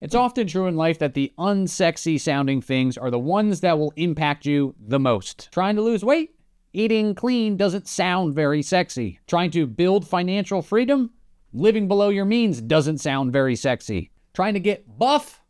It's often true in life that the unsexy sounding things are the ones that will impact you the most. Trying to lose weight? Eating clean doesn't sound very sexy. Trying to build financial freedom? Living below your means doesn't sound very sexy. Trying to get buff?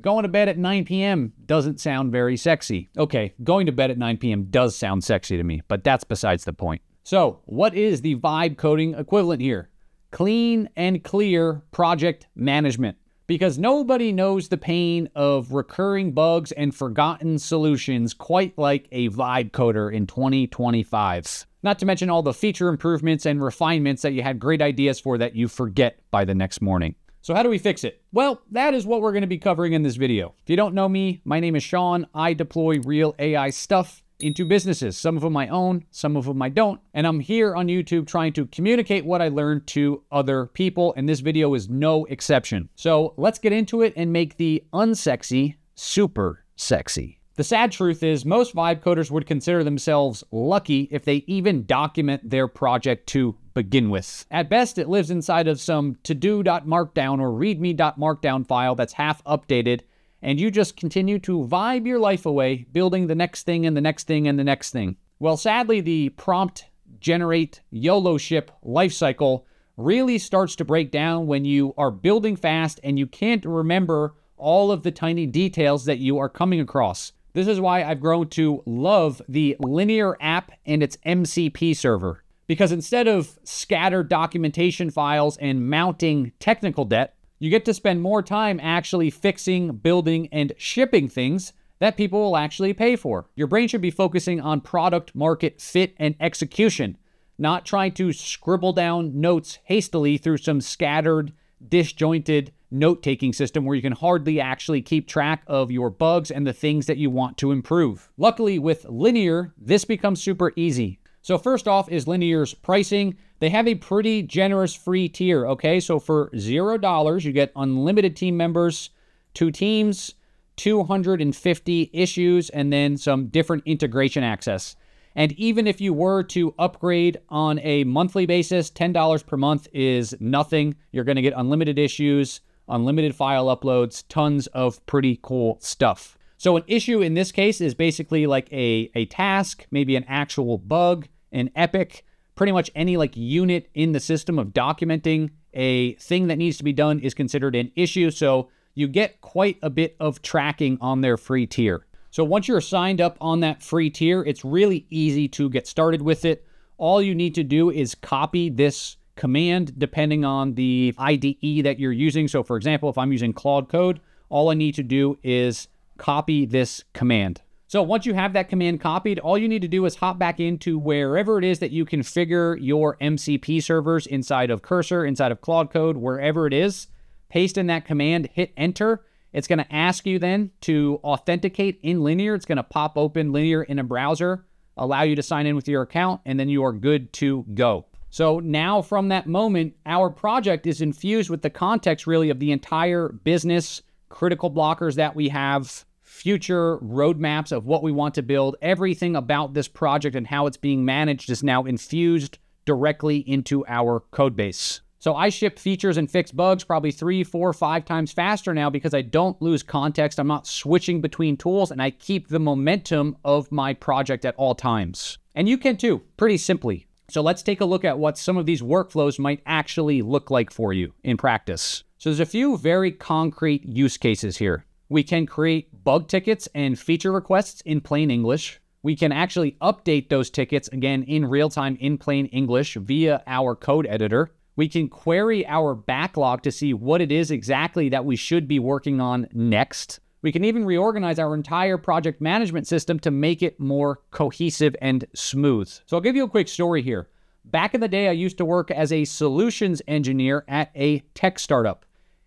Going to bed at 9 p.m. doesn't sound very sexy. Okay, going to bed at 9 p.m. does sound sexy to me, but that's besides the point. So, what is the vibe coding equivalent here? Clean and clear project management. Because nobody knows the pain of recurring bugs and forgotten solutions quite like a vibe coder in 2025. Not to mention all the feature improvements and refinements that you had great ideas for that you forget by the next morning. So how do we fix it? Well, that is what we're going to be covering in this video. If you don't know me, my name is Sean. I deploy real AI stuff into businesses, some of them I own, some of them I don't. And I'm here on YouTube trying to communicate what I learned to other people, and this video is no exception. So let's get into it and make the unsexy super sexy. The sad truth is most vibe coders would consider themselves lucky if they even document their project to begin with. At best, it lives inside of some to-do.markdown or readme.markdown file that's half updated, and you just continue to vibe your life away, building the next thing and the next thing and the next thing. Well, sadly, the prompt, generate, YOLO ship life cycle really starts to break down when you are building fast and you can't remember all of the tiny details that you are coming across. This is why I've grown to love the Linear app and its MCP server. Because instead of scattered documentation files and mounting technical debt, you get to spend more time actually fixing, building, and shipping things that people will actually pay for. Your brain should be focusing on product market fit and execution, not trying to scribble down notes hastily through some scattered, disjointed note-taking system where you can hardly actually keep track of your bugs and the things that you want to improve. Luckily, with Linear, this becomes super easy. So first off is Linear's pricing. They have a pretty generous free tier, okay? So for $0, you get unlimited team members, 2 teams, 250 issues, and then some different integration access. And even if you were to upgrade on a monthly basis, $10 per month is nothing. You're gonna get unlimited issues, unlimited file uploads, tons of pretty cool stuff. So an issue in this case is basically like a task, maybe an actual bug, an epic, pretty much any like unit in the system of documenting a thing that needs to be done is considered an issue. So you get quite a bit of tracking on their free tier. So once you're signed up on that free tier, it's really easy to get started with it. All you need to do is copy this command depending on the IDE that you're using. So for example, if I'm using Claude Code, all I need to do is copy this command. So once you have that command copied, all you need to do is hop back into wherever it is that you configure your MCP servers inside of Cursor, inside of Claude Code, wherever it is, paste in that command, hit enter. It's going to ask you then to authenticate in Linear. It's going to pop open Linear in a browser, allow you to sign in with your account, and then you are good to go. So now from that moment, our project is infused with the context really of the entire business, critical blockers that we have, future roadmaps of what we want to build. Everything about this project and how it's being managed is now infused directly into our code base. So I ship features and fix bugs probably 3, 4, 5 times faster now because I don't lose context. I'm not switching between tools and I keep the momentum of my project at all times. And you can too, pretty simply. So let's take a look at what some of these workflows might actually look like for you in practice. So there's a few very concrete use cases here. We can create bug tickets and feature requests in plain English. We can actually update those tickets, again, in real time in plain English via our code editor. We can query our backlog to see what it is exactly that we should be working on next. We can even reorganize our entire project management system to make it more cohesive and smooth. So I'll give you a quick story here. Back in the day, I used to work as a solutions engineer at a tech startup.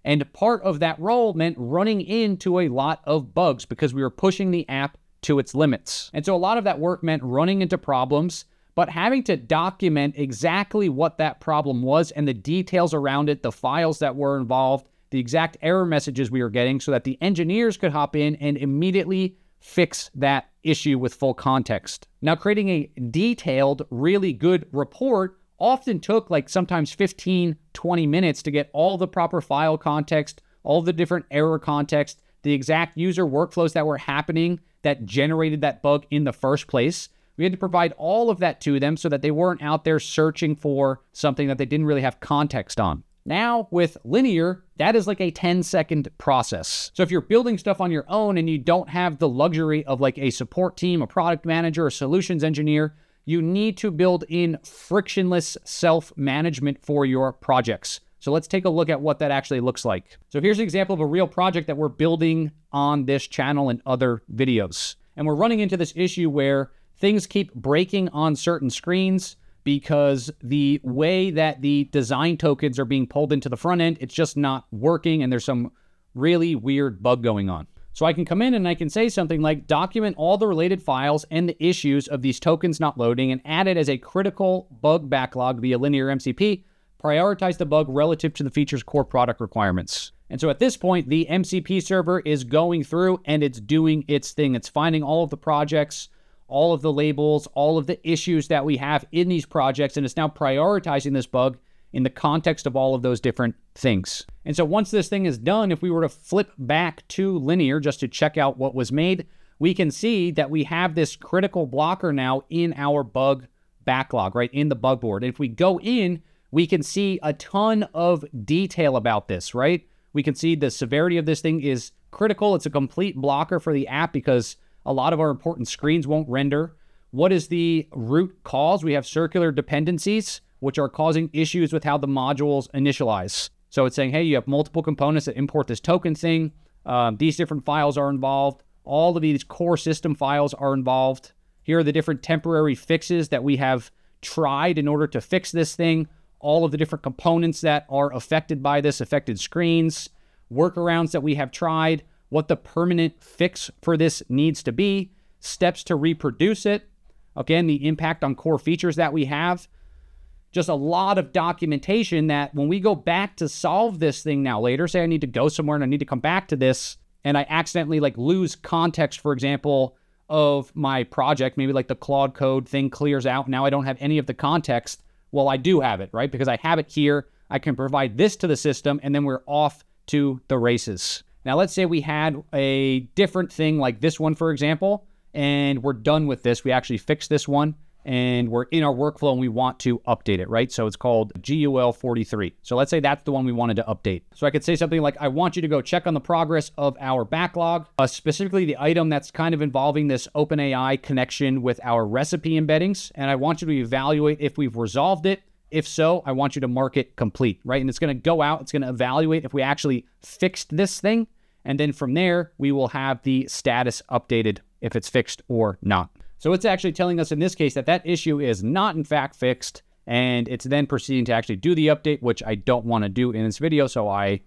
And part of that role meant running into a lot of bugs because we were pushing the app to its limits. And so a lot of that work meant running into problems, but having to document exactly what that problem was and the details around it, the files that were involved, the exact error messages we were getting so that the engineers could hop in and immediately fix that issue with full context. Now, creating a detailed, really good report often took like sometimes 15, 20 minutes to get all the proper file context, all the different error context, the exact user workflows that were happening that generated that bug in the first place. We had to provide all of that to them so that they weren't out there searching for something that they didn't really have context on. Now with Linear, that is like a 10-second process. So if you're building stuff on your own and you don't have the luxury of like a support team, a product manager, a solutions engineer, you need to build in frictionless self-management for your projects. So let's take a look at what that actually looks like. So here's an example of a real project that we're building on this channel and other videos. And we're running into this issue where things keep breaking on certain screens because the way that the design tokens are being pulled into the front end, it's just not working, and there's some really weird bug going on. So I can come in and I can say something like document all the related files and the issues of these tokens not loading and add it as a critical bug backlog via Linear MCP. Prioritize the bug relative to the feature's core product requirements. And so at this point, the MCP server is going through and it's doing its thing. It's finding all of the projects, all of the labels, all of the issues that we have in these projects, and it's now prioritizing this bug in the context of all of those different things. And so once this thing is done, if we were to flip back to Linear just to check out what was made, we can see that we have this critical blocker now in our bug backlog, right, in the bug board. And if we go in, we can see a ton of detail about this, right? We can see the severity of this thing is critical. It's a complete blocker for the app because a lot of our important screens won't render. What is the root cause? We have circular dependencies, which are causing issues with how the modules initialize. So it's saying, hey, you have multiple components that import this token thing. These different files are involved. All of these core system files are involved. Here are the different temporary fixes that we have tried in order to fix this thing. All of the different components that are affected by this, affected screens, workarounds that we have tried, what the permanent fix for this needs to be, steps to reproduce it, again, the impact on core features that we have, just a lot of documentation that when we go back to solve this thing now later, say I need to go somewhere and I need to come back to this, and I accidentally like lose context, for example, of my project, maybe like the Claude Code thing clears out, now I don't have any of the context. Well, I do have it, right? Because I have it here. I can provide this to the system, and then we're off to the races. Now, let's say we had a different thing like this one, for example, and we're done with this. We actually fixed this one, and we're in our workflow, and we want to update it, right? So it's called GUL 43. So let's say that's the one we wanted to update. So I could say something like, I want you to go check on the progress of our backlog, specifically the item that's kind of involving this OpenAI connection with our recipe embeddings. And I want you to evaluate if we've resolved it. If so, I want you to mark it complete, right? And it's going to go out. It's going to evaluate if we actually fixed this thing. And then from there, we will have the status updated if it's fixed or not. So it's actually telling us in this case that that issue is not in fact fixed, and it's then proceeding to actually do the update, which I don't want to do in this video, so I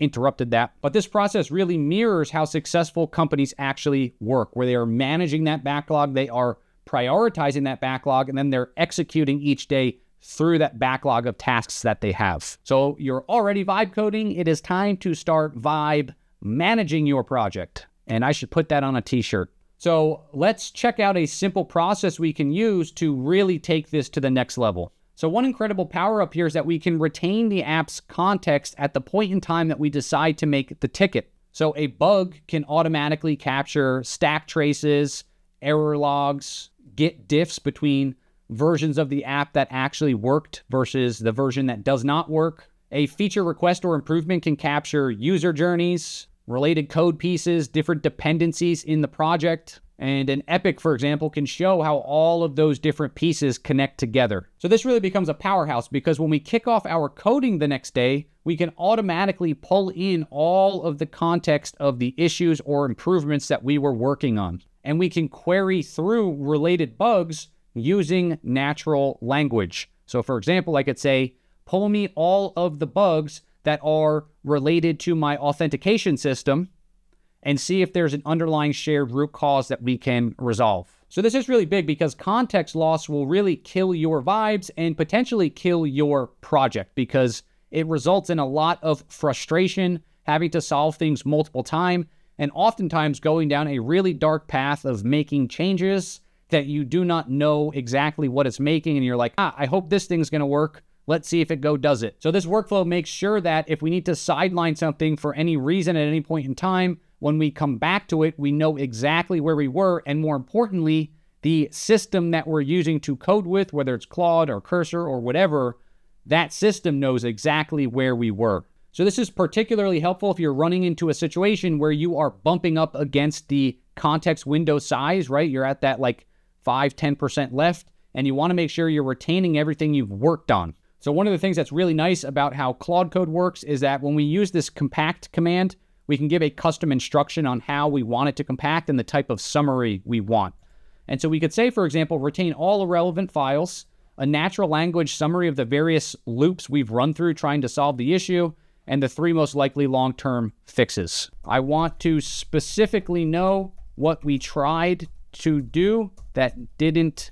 interrupted that. But this process really mirrors how successful companies actually work, where they are managing that backlog, they are prioritizing that backlog, and then they're executing each day through that backlog of tasks that they have. So you're already vibe coding. It is time to start vibe managing your project, and I should put that on a t-shirt. So let's check out a simple process we can use to really take this to the next level. So one incredible power up here is that we can retain the app's context at the point in time that we decide to make the ticket. So a bug can automatically capture stack traces, error logs, git diffs between versions of the app that actually worked versus the version that does not work. A feature request or improvement can capture user journeys, related code pieces, different dependencies in the project, and an epic, for example, can show how all of those different pieces connect together. So this really becomes a powerhouse because when we kick off our coding the next day, we can automatically pull in all of the context of the issues or improvements that we were working on. And we can query through related bugs using natural language. So for example, I could say, pull me all of the bugs that are related to my authentication system and see if there's an underlying shared root cause that we can resolve. So this is really big because context loss will really kill your vibes and potentially kill your project because it results in a lot of frustration, having to solve things multiple times, and oftentimes going down a really dark path of making changes that you do not know exactly what it's making, and you're like, I hope this thing's gonna work. Let's see if it does it. So this workflow makes sure that if we need to sideline something for any reason at any point in time, when we come back to it, we know exactly where we were, and more importantly, the system that we're using to code with, whether it's Claude or Cursor or whatever, that system knows exactly where we were. So this is particularly helpful if you're running into a situation where you are bumping up against the context window size, right? You're at that like 5, 10% left, and you want to make sure you're retaining everything you've worked on. So one of the things that's really nice about how Claude Code works is that when we use this compact command, we can give a custom instruction on how we want it to compact and the type of summary we want. And so we could say, for example, retain all relevant files, a natural language summary of the various loops we've run through trying to solve the issue, and the 3 most likely long-term fixes. I want to specifically know what we tried to do that didn't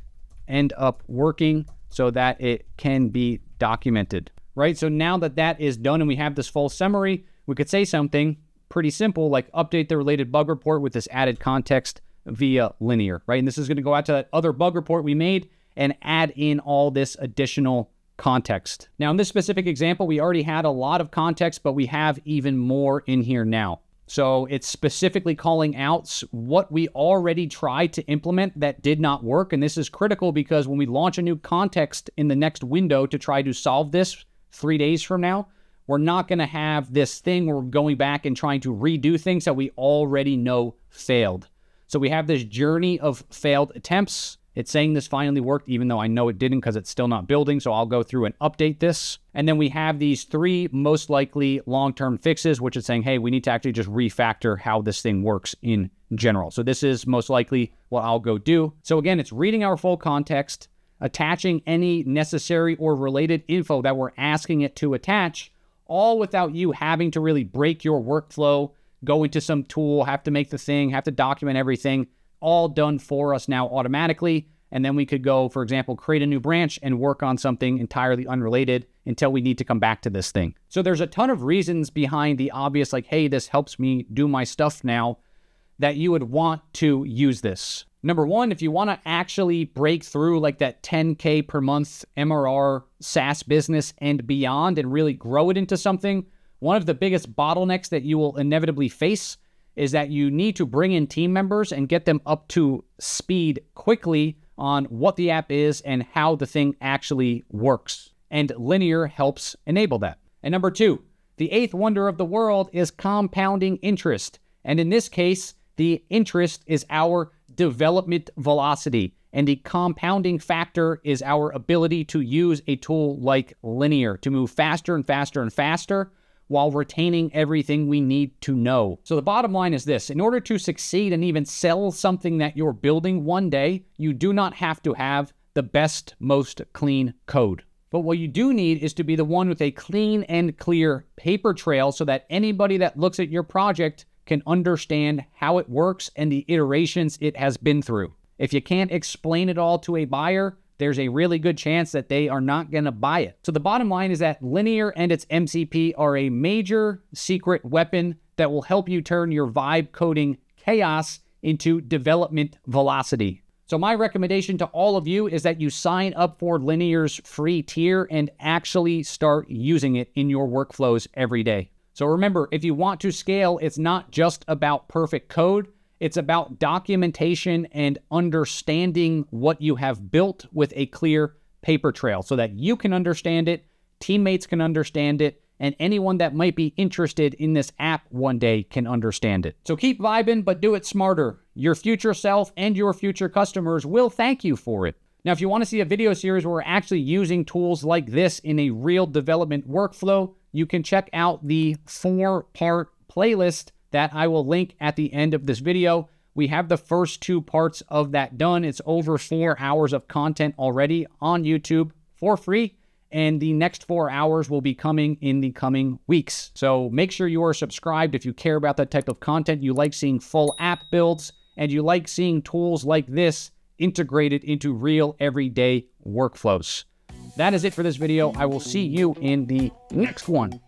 end up working so that it can be documented, right? So now that that is done and we have this full summary, we could say something pretty simple like update the related bug report with this added context via Linear, right? And this is going to go out to that other bug report we made and add in all this additional context. Now in this specific example, we already had a lot of context, but we have even more in here now. So it's specifically calling out what we already tried to implement that did not work. And this is critical because when we launch a new context in the next window to try to solve this 3 days from now, we're not going to have this thing where we're going back and trying to redo things that we already know failed. So we have this journey of failed attempts. It's saying this finally worked, even though I know it didn't because it's still not building. So I'll go through and update this. And then we have these 3 most likely long-term fixes, which is saying, hey, we need to actually just refactor how this thing works in general. So this is most likely what I'll go do. So again, it's reading our full context, attaching any necessary or related info that we're asking it to attach, all without you having to really break your workflow, go into some tool, have to make the thing, have to document everything. All done for us now automatically. And then we could go, for example, create a new branch and work on something entirely unrelated until we need to come back to this thing. So there's a ton of reasons behind the obvious, like, hey, this helps me do my stuff now, that you would want to use this. Number one, if you want to actually break through like that 10K per month MRR SaaS business and beyond and really grow it into something, one of the biggest bottlenecks that you will inevitably face is that you need to bring in team members and get them up to speed quickly on what the app is and how the thing actually works. And Linear helps enable that. And number two, the 8th wonder of the world is compounding interest. And in this case, the interest is our development velocity. And the compounding factor is our ability to use a tool like Linear to move faster and faster and faster, while retaining everything we need to know. So the bottom line is this: in order to succeed and even sell something that you're building one day, you do not have to have the best, most clean code. But what you do need is to be the one with a clean and clear paper trail so that anybody that looks at your project can understand how it works and the iterations it has been through. If you can't explain it all to a buyer, there's a really good chance that they are not going to buy it. So the bottom line is that Linear and its MCP are a major secret weapon that will help you turn your vibe coding chaos into development velocity. So my recommendation to all of you is that you sign up for Linear's free tier and actually start using it in your workflows every day. So remember, if you want to scale, it's not just about perfect code. It's about documentation and understanding what you have built with a clear paper trail so that you can understand it, teammates can understand it, and anyone that might be interested in this app one day can understand it. So keep vibing, but do it smarter. Your future self and your future customers will thank you for it. Now, if you want to see a video series where we're actually using tools like this in a real development workflow, you can check out the 4-part playlist that I will link at the end of this video. We have the first 2 parts of that done. It's over 4 hours of content already on YouTube for free. And the next 4 hours will be coming in the coming weeks. So make sure you are subscribed if you care about that type of content. You like seeing full app builds and you like seeing tools like this integrated into real everyday workflows. That is it for this video. I will see you in the next one.